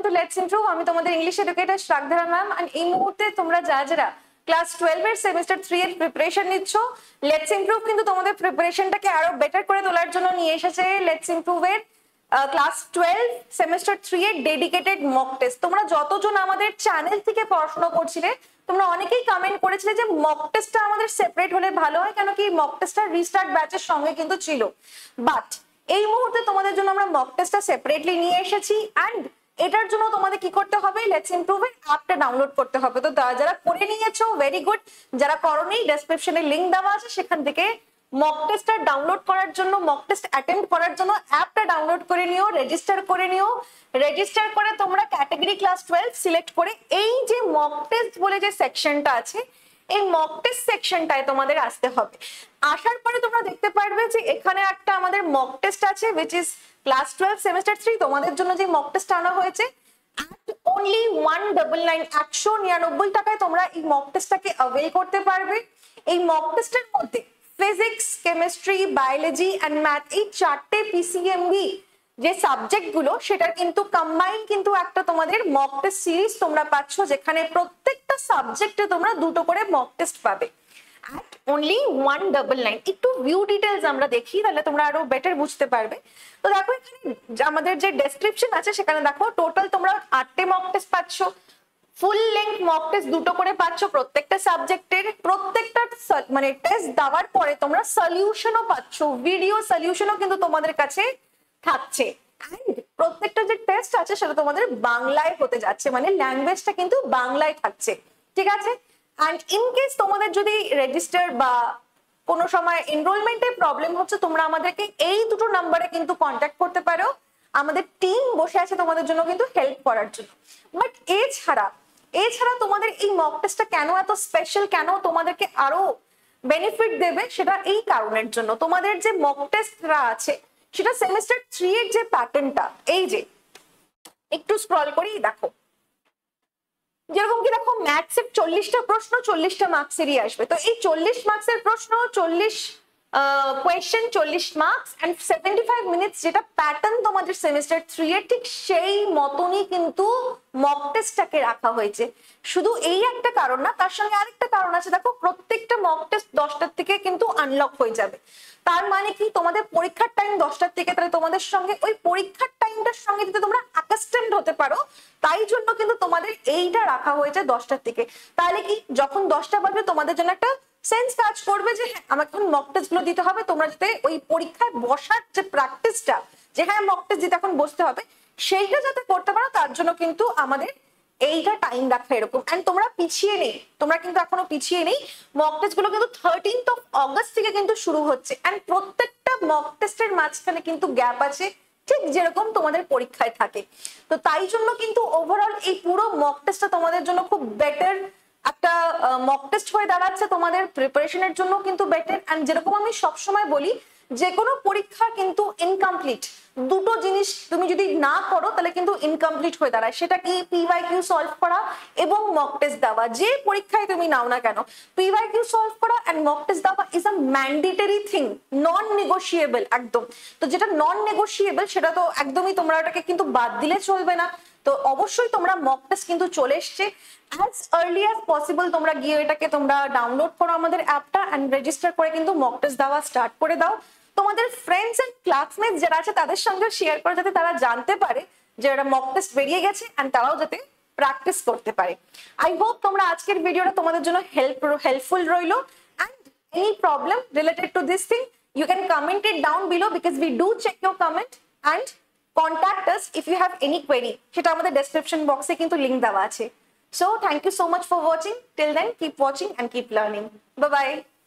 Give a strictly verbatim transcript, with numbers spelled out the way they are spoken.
Welcome to Let's Improve. I am your English educator Shraddha ma'am, and in this moment, you guys class twelve এর semester three এর preparation নিচ্ছো। Let's Improve কিন্তু তোমাদের preparationটাকে আরো better করে তোলার জন্য নিয়ে এসেছে Let's Improve এর class twelve semester three এর dedicated mock test। তোমরা যতজন আমাদের চ্যানেল থেকে পড়াশোনা করছিলে, তোমরা অনেকেই কমেন্ট করেছিলে যে mock testটা আমাদের সেপারেট হলে ভালো হয়, কারণ কি mock testটা রিস্টার্ট ব্যাচের সঙ্গে কিন্তু ছিল। বাট এই মুহূর্তে তোমাদের জন্য আমরা mock testটা সেপারেটলি নিয়ে এসেছি, and এটার জন্য তোমাদের কি করতে হবে, লেটস ইমপ্রুভ এর অ্যাপটা ডাউনলোড করতে হবে। তো যারা করে নিয়েছো ভেরি গুড, যারা করোনি ডেসক্রিপশনে লিংক দেওয়া আছে, সেখান থেকে মক টেস্টটা ডাউনলোড করার জন্য, মক টেস্ট অ্যাটেম্প্ট করার জন্য অ্যাপটা ডাউনলোড করে নিও, রেজিস্টার করে নিও। রেজিস্টার করে তোমরা ক্যাটাগরি ক্লাস টুয়েলভ সিলেক্ট করে এই যে মক টেস্ট বলে যে সেকশনটা আছে, এই মক টেস্ট সেকশনটায় তোমাদের আসতে হবে। আসার পরে তোমরা দেখতে পারবে যে এখানে একটা আমাদের মক টেস্ট আছে, which is class twelve semester three তোমাদের জন্য যে মক টেস্ট আনা হয়েছে, only one ninety-nine টাকায় তোমরা এই মক টেস্টটাকে অ্যাভেল করতে পারবে। এই মক টেস্টের মধ্যে physics, chemistry, biology and math এই চারটে পিসিএমবি যে সাবজেক্ট গুলো, সেটার কিন্তু কম্বাইন কিন্তু একটা তোমাদের মক টেস্ট সিরিজ তোমরা পাচ্ছ, যেখানে প্রত্যেকটা সাবজেক্টে তোমরা দুটো করে মক টেস্ট পাবে at only one ninety-nine। একটু ভিউ ডিটেইলস আমরা দেখি, তাহলে তোমরা আরো বেটার বুঝতে পারবে। তো দেখো এখানে আমাদের যে ডেসক্রিপশন আছে, সেখানে দেখো টোটাল তোমরা আটটে মক টেস্ট পাচ্ছ, ফুল লেন্থ মক টেস্ট দুটো করে পাচ্ছ প্রত্যেকটা সাবজেক্টের। প্রত্যেকটা মানে টেস্ট দেওয়ার পরে তোমরা সলিউশনও পাচ্ছ, ভিডিও সলিউশনও কিন্তু তোমাদের কাছে থাকছে। প্রত্যেকটা যে টেস্ট আছে সেটা তোমাদের বাংলায় হতে যাচ্ছে, মানে ল্যাঙ্গুয়েজটা কিন্তু বাংলায় থাকছে, ঠিক আছে। and in case তোমাদের যদি রেজিস্টার বা কোনো সময় এনরোলমেন্টে প্রবলেম হচ্ছে, তোমরা আমাদেরকে এই দুটো নম্বরে কিন্তু কন্ট্যাক্ট করতে পারো, আমাদের টিম বসে আছে তোমাদের জন্য কিন্তু হেল্প করার জন্য। বাট এছাড়া এছাড়া তোমাদের এই মক টেস্টটা কেন এত স্পেশাল, কেন তোমাদেরকে আরো বেনিফিট দেবে, সেটা এই কারণের জন্য তোমাদের যে মক টেস্টরা আছে সেটা সেমিস্টার থ্রি এর যে প্যাটার্নটা, এই যে একটু স্ক্রল করি দেখো, যেরকম কি দেখো ম্যাথসের চল্লিশটা প্রশ্ন চল্লিশটা মার্কসেরই আসবে। তো এই চল্লিশ মার্কসের প্রশ্ন, চল্লিশ কোয়েশ্চেন, চল্লিশ marks and seventy five minutes, যেটা প্যাটার্ন তোমাদের সেমিস্টার থ্রি এর ঠিক সেই মতনই কিন্তু মক টেস্টটাকে রাখা হয়েছে। শুধু এই একটা কারণ না, তার সঙ্গে আরেকটা কারণ আছে। দেখো প্রত্যেকটা মক টেস্ট দশটার থেকে কিন্তু আনলক হয়ে যাবে, তার মানে কি তোমাদের পরীক্ষার টাইম দশটার থেকে, তাহলে তোমাদের সঙ্গে ওই পরীক্ষার টাইমটার সঙ্গে যদি তোমরা অ্যাডজাস্টমেন্ট হতে পারো, তাই জন্য কিন্তু তোমাদের এইটা রাখা হয়েছে দশটার থেকে। তাহলে কি যখন দশটা বাজবে তোমাদের জন্য একটা সেন্স কাজ করবে যে হ্যাঁ আমাকে এখন মক টেস্ট গুলো দিতে হবে, তোমরা যাতে ওই পরীক্ষায় বসার যে প্র্যাকটিসটা, যেখানে মক টেস্ট দিতে এখন বসতে হবে, সেইটা যাতে করতে পারো, তার জন্য কিন্তু আমাদের এইটা টাইম রাখা এরকম। এন্ড তোমরা পিছিয়ে নেই, তোমরা কিন্তু এখনো পিছিয়ে নেই। মক টেস্ট গুলো কিন্তু থার্টিন্থ অফ অগাস্ট থেকে কিন্তু শুরু হচ্ছে, এন্ড প্রত্যেকটা মক টেস্টের মাঝখানে কিন্তু গ্যাপ আছে, ঠিক যেরকম তোমাদের পরীক্ষায় থাকে। তো তাই জন্য কিন্তু ওভারঅল এই পুরো মক টেস্টটা তোমাদের জন্য খুব বেটার একটা মক টেস্ট হয়ে দাঁড়াচ্ছে, তোমাদের প্রিপারেশনের জন্য কিন্তু বেটার। এন্ড যেরকম আমি সবসময় বলি, যে কোনো পরীক্ষা কিন্তু ইনকমপ্লিট, দুটো জিনিস তুমি যদি না করো তাহলে কিন্তু ইনকমপ্লিট হয়ে দাঁড়ায়, সেটা কি পিওয়াইকিউ সলভ করা এবং মক টেস্ট দেওয়া। যে পরীক্ষায় তুমি নাও না কেন, পিওয়াইকিউ সলভ করা এন্ড মক টেস্ট দেওয়া is a mandatory thing, non negotiable একদম। তো যেটা নন নেগোশিয়েবল সেটা তো একদমই তোমরা ওটাকে কিন্তু বাদ দিলে চলবে না। তো অবশ্যই তোমরা মক টেস্ট কিন্তু চলে এসছে, অ্যাজ আর্লি অ্যাজ পসিবল তোমরা গিয়ে এটাকে তোমরা ডাউনলোড করো আমাদের অ্যাপটা, অ্যান্ড রেজিস্টার করে কিন্তু মক টেস্ট দেওয়া স্টার্ট করে দাও। তোমাদের ফ্রেন্ডস এন্ড ক্লাসমেট যারা আছে তাদের সঙ্গে শেয়ার করো, যাতে তারা জানতে পারে যে এটা মক টেস্ট বেরিয়ে গেছে, এন্ড তারাও যাতে প্র্যাকটিস করতে পারে। আই হোপ তোমরা আজকের ভিডিওটা তোমাদের জন্য হেল্প হেল্পফুল রইল। And any problem related to this thing you can comment it down below, because we do check your comment and contact us if you have any query. Seta amader description box e kintu link dewa ache. So thank you so much for watching. Till then keep watching and keep learning. Bye bye.